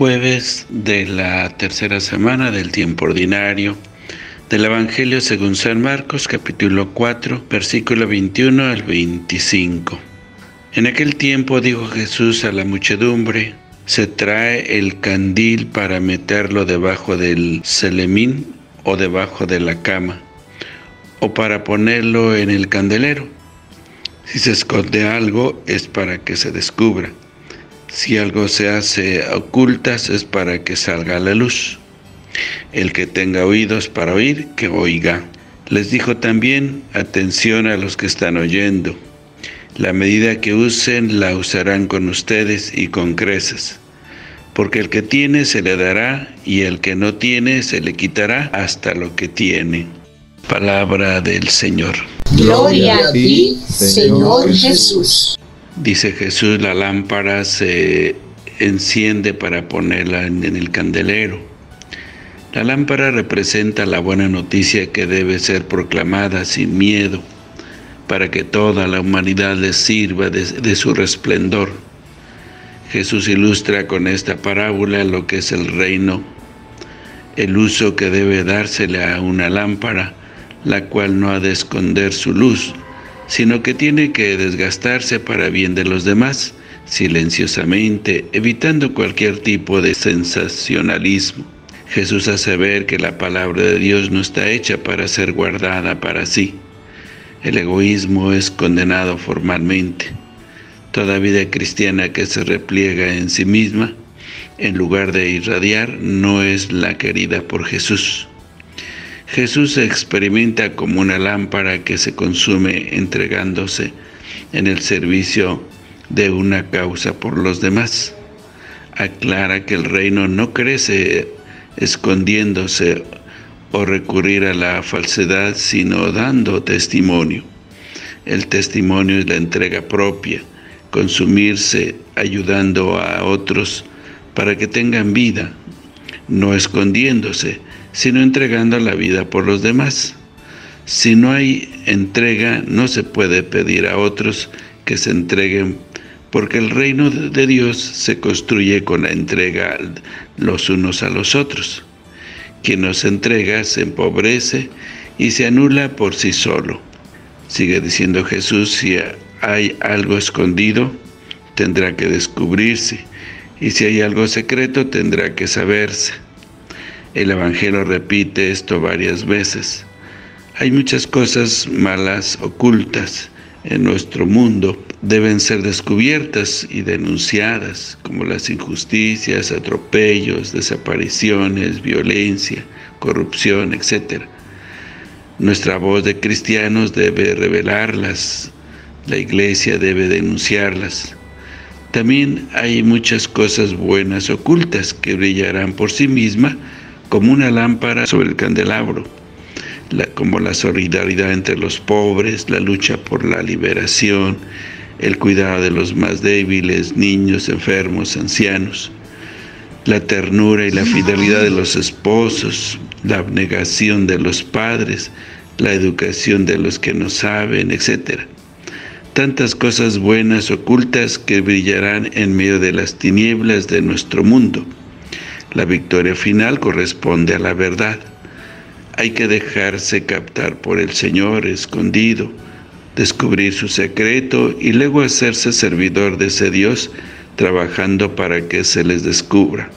Jueves de la tercera semana del tiempo ordinario del Evangelio según San Marcos, capítulo 4, versículo 21 al 25. En aquel tiempo dijo Jesús a la muchedumbre: se trae el candil para meterlo debajo del celemín o debajo de la cama, o para ponerlo en el candelero. Si se esconde algo, es para que se descubra. Si algo se hace a ocultas, es para que salga a la luz. El que tenga oídos para oír, que oiga. Les dijo también: atención a los que están oyendo. La medida que usen, la usarán con ustedes y con creces. Porque el que tiene se le dará, y el que no tiene se le quitará hasta lo que tiene. Palabra del Señor. Gloria a ti, Señor Jesús. Dice Jesús, la lámpara se enciende para ponerla en el candelero. La lámpara representa la buena noticia que debe ser proclamada sin miedo, para que toda la humanidad les sirva de su resplendor. Jesús ilustra con esta parábola lo que es el reino, el uso que debe dársele a una lámpara, la cual no ha de esconder su luz, sino que tiene que desgastarse para bien de los demás, silenciosamente, evitando cualquier tipo de sensacionalismo. Jesús hace ver que la palabra de Dios no está hecha para ser guardada para sí. El egoísmo es condenado formalmente. Toda vida cristiana que se repliega en sí misma, en lugar de irradiar, no es la querida por Jesús. Jesús se experimenta como una lámpara que se consume entregándose en el servicio de una causa por los demás. Aclara que el reino no crece escondiéndose o recurrir a la falsedad, sino dando testimonio. El testimonio es la entrega propia, consumirse ayudando a otros para que tengan vida, no escondiéndose, sino entregando la vida por los demás. Si no hay entrega, no se puede pedir a otros que se entreguen, porque el reino de Dios se construye con la entrega los unos a los otros. Quien no se entrega se empobrece y se anula por sí solo. Sigue diciendo Jesús, si hay algo escondido, tendrá que descubrirse, y si hay algo secreto, tendrá que saberse. El Evangelio repite esto varias veces. Hay muchas cosas malas ocultas en nuestro mundo. Deben ser descubiertas y denunciadas, como las injusticias, atropellos, desapariciones, violencia, corrupción, etc. Nuestra voz de cristianos debe revelarlas. La Iglesia debe denunciarlas. También hay muchas cosas buenas ocultas que brillarán por sí misma, como una lámpara sobre el candelabro, como la solidaridad entre los pobres, la lucha por la liberación, el cuidado de los más débiles, niños, enfermos, ancianos, la ternura y la fidelidad de los esposos, la abnegación de los padres, la educación de los que no saben, etc. Tantas cosas buenas ocultas que brillarán en medio de las tinieblas de nuestro mundo. La victoria final corresponde a la verdad. Hay que dejarse captar por el Señor escondido, descubrir su secreto y luego hacerse servidor de ese Dios, trabajando para que se les descubra.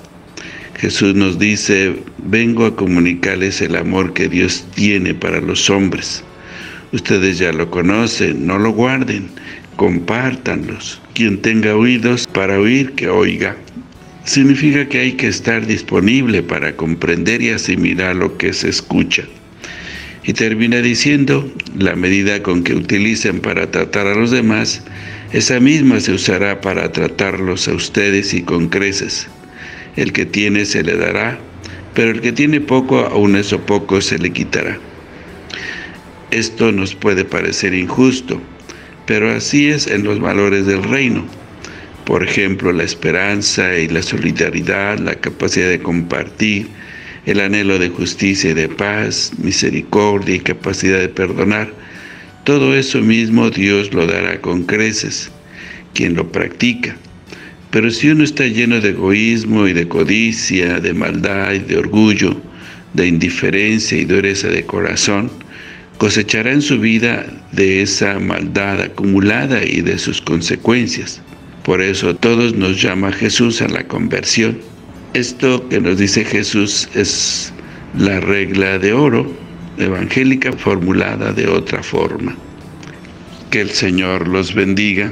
Jesús nos dice: vengo a comunicarles el amor que Dios tiene para los hombres. Ustedes ya lo conocen, no lo guarden, compártanlos. Quien tenga oídos para oír, que oiga. Significa que hay que estar disponible para comprender y asimilar lo que se escucha. Y termina diciendo, la medida con que utilicen para tratar a los demás, esa misma se usará para tratarlos a ustedes y con creces. El que tiene se le dará, pero el que tiene poco, aun eso poco se le quitará. Esto nos puede parecer injusto, pero así es en los valores del reino. Por ejemplo, la esperanza y la solidaridad, la capacidad de compartir, el anhelo de justicia y de paz, misericordia y capacidad de perdonar. Todo eso mismo Dios lo dará con creces, quien lo practica. Pero si uno está lleno de egoísmo y de codicia, de maldad y de orgullo, de indiferencia y dureza de corazón, cosechará en su vida de esa maldad acumulada y de sus consecuencias. Por eso a todos nos llama Jesús a la conversión. Esto que nos dice Jesús es la regla de oro evangélica formulada de otra forma. Que el Señor los bendiga.